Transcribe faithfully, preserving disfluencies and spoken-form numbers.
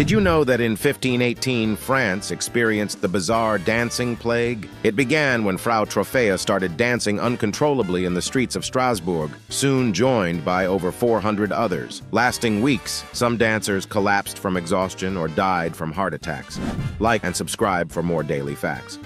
Did you know that in fifteen eighteen, France experienced the bizarre dancing plague? It began when Frau Troffea started dancing uncontrollably in the streets of Strasbourg, soon joined by over four hundred others. Lasting weeks, some dancers collapsed from exhaustion or died from heart attacks. Like and subscribe for more daily facts.